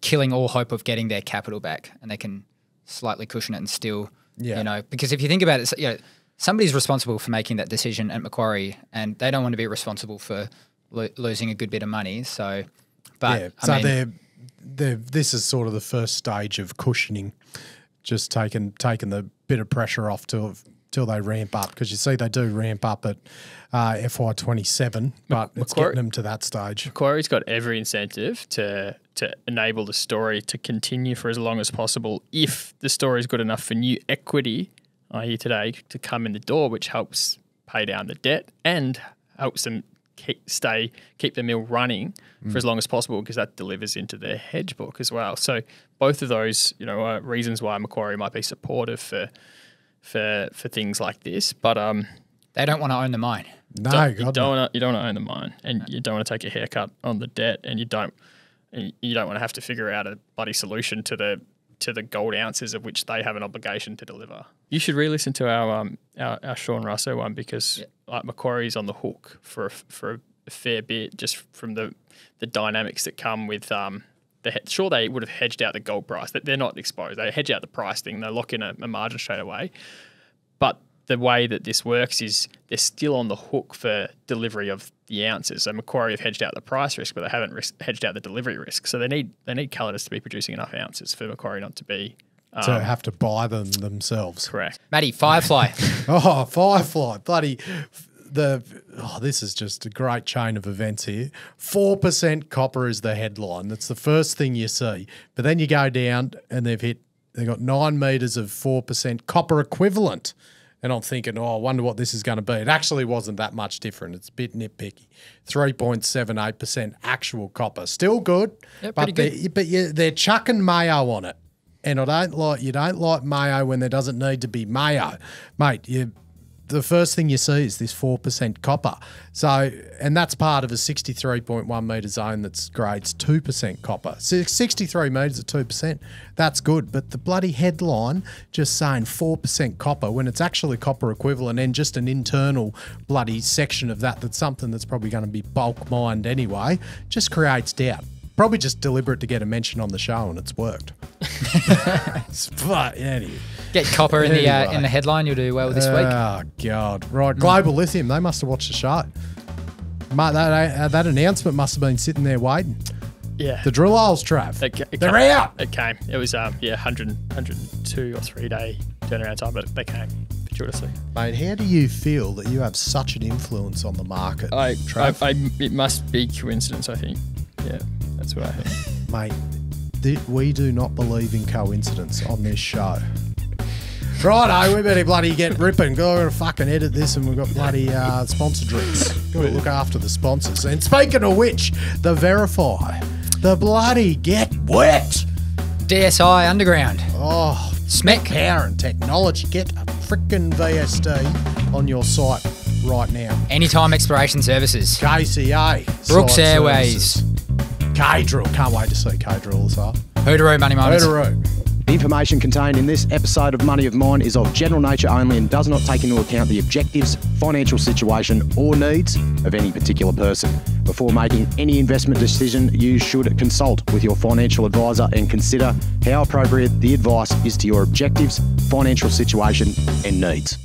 killing all hope of getting their capital back, and they can slightly cushion it and still, you know, because if you think about it, you know, somebody's responsible for making that decision at Macquarie, and they don't want to be responsible for losing a good bit of money. So, but yeah, so this is sort of the first stage of cushioning, just taking the bit of pressure off till they ramp up, because you see they do ramp up at FY27, but it's getting them to that stage. Macquarie's got every incentive to enable the story to continue for as long as possible if the story is good enough for new equity, i.e. today, to come in the door, which helps pay down the debt and helps them keep the mill running for as long as possible, because that delivers into their hedge book as well. So both of those, you know, are reasons why Macquarie might be supportive for things like this, but they don't want to own the mine. No, you don't want to own the mine, and you don't want to take a haircut on the debt, and you don't want to have to figure out a bloody solution to the gold ounces of which they have an obligation to deliver. You should re-listen to our Sean Russo one, because like, Macquarie's on the hook for a fair bit, just from the dynamics that come with sure, they would have hedged out the gold price. They're not exposed. They hedge out the price thing. They lock in a margin straight away. But the way that this works is they're still on the hook for delivery of the ounces. So Macquarie have hedged out the price risk, but they haven't hedged out the delivery risk. So they need Calidus to be producing enough ounces for Macquarie not to be to have to buy them themselves. Correct. Matty, Firefly. Oh, Firefly. Bloody... this is just a great chain of events here. 4% copper is the headline. That's the first thing you see. But then you go down and they've got 9 meters of 4% copper equivalent. And I'm thinking, oh, I wonder what this is going to be. It actually wasn't that much different. It's a bit nitpicky. 3.78% actual copper. Still good. Yep, but pretty good. They're chucking mayo on it. And you don't like mayo when there doesn't need to be mayo. Mate, the first thing you see is this 4% copper. So, and that's part of a 63.1 metre zone that's grades 2% copper. So 63 metres at 2%, that's good. But the bloody headline just saying 4% copper when it's actually copper equivalent, and just an internal bloody section of that, that's something that's probably going to be bulk mined anyway, just creates doubt. Probably just deliberate to get a mention on the show, and it's worked. But anyway. Get copper in the headline, you'll do well this week. Oh, God. Right, Global Lithium, they must have watched the show. That announcement must have been sitting there waiting. Yeah. The drill holes, Trav. They're out. It came. It was, 102 or 3 day turnaround time, but they came. Mate, how do you feel that you have such an influence on the market, Trav? It must be coincidence, I think. Yeah, that's what I think. Mate, we do not believe in coincidence on this show. Righto, we better bloody get ripping. We've got to fucking edit this, and we've got bloody sponsor drinks. Got to look after the sponsors. And speaking of which, the Verify, the bloody get wet. DSI Underground. Oh, SMEC Power and Technology. Get a frickin' VSD on your site right now. Anytime Exploration Services. KCA. Brooks Airways. Services. K-Drill. Can't wait to see K-Drill this up. Hoodaroo Money Miners. Hoodaroo. The information contained in this episode of Money of Mine is of general nature only and does not take into account the objectives, financial situation or needs of any particular person. Before making any investment decision, you should consult with your financial advisor and consider how appropriate the advice is to your objectives, financial situation and needs.